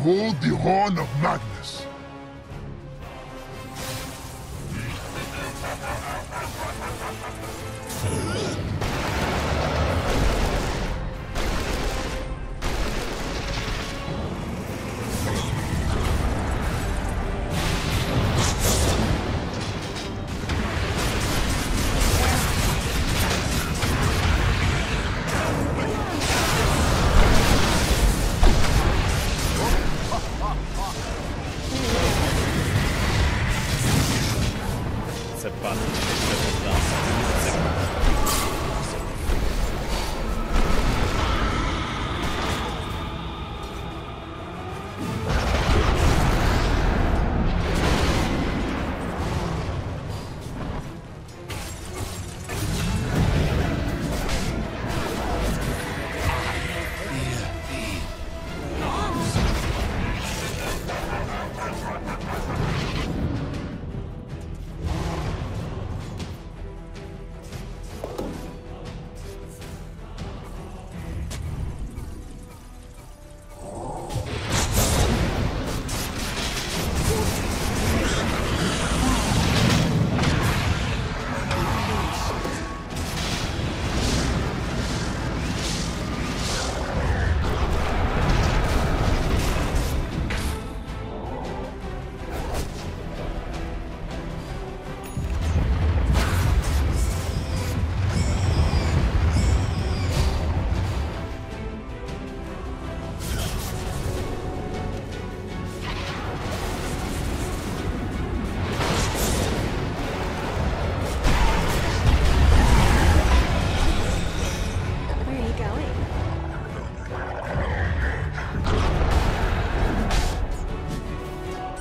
hold the Horn of Magnus.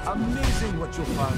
Amazing what you found.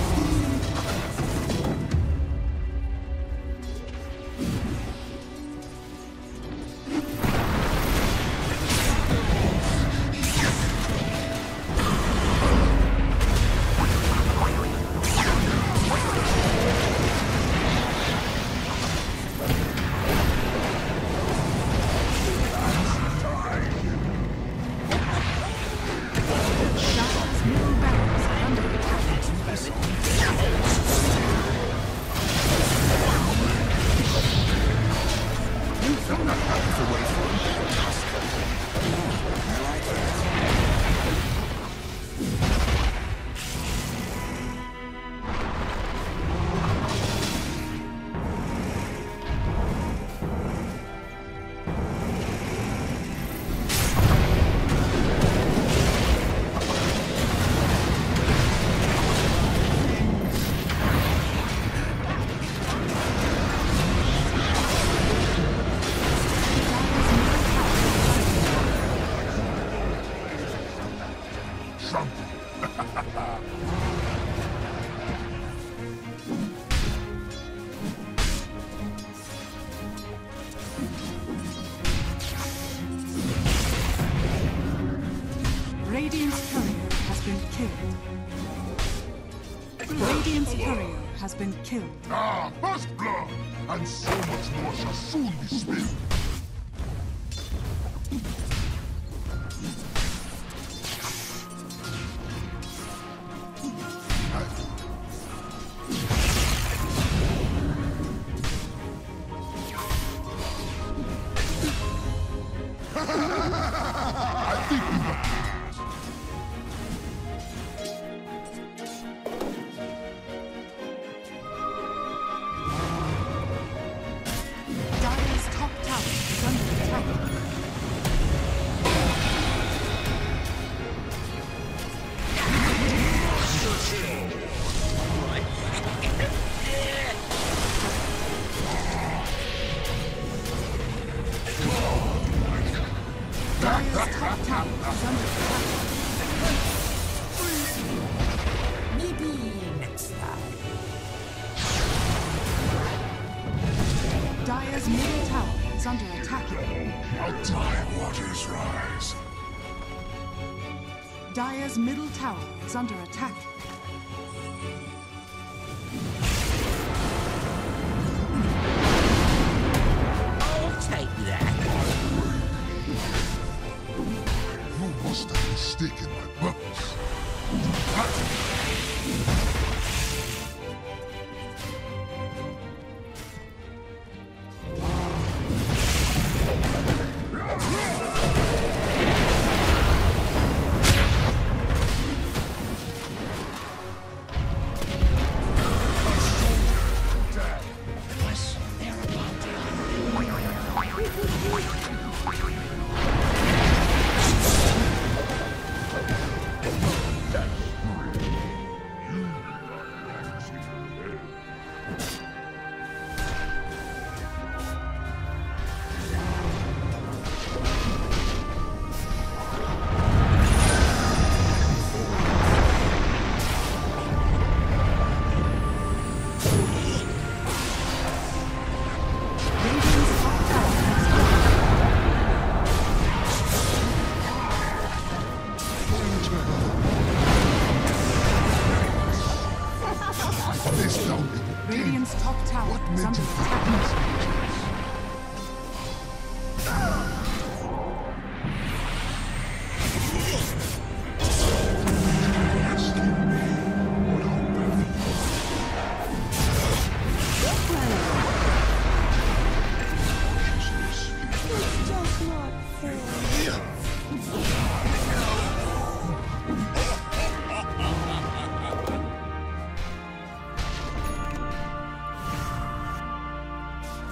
barracks are under Radiant's courier has been killed. Ah, first blood! And so much more shall soon be spilled. Dire's middle tower is under attack. Dire waters rise. Dire's middle tower is under attack. I'll take that. You must have mistaken my purpose.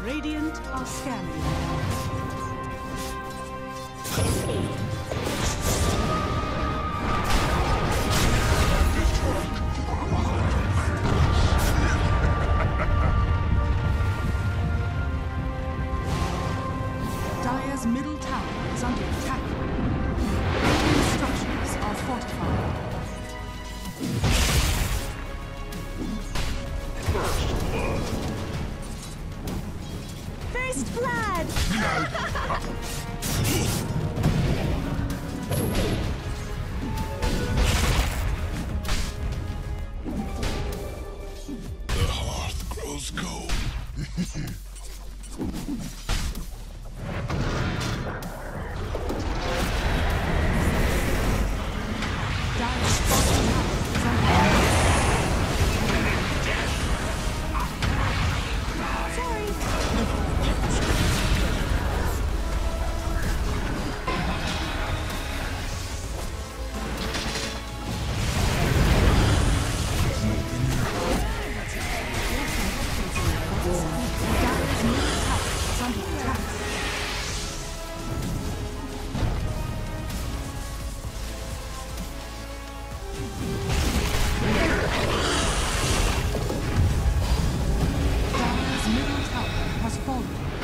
Radiant are scanning. Dire's middle tower is under attack. Radiant structures are fortified. Dire's middle tower has fallen.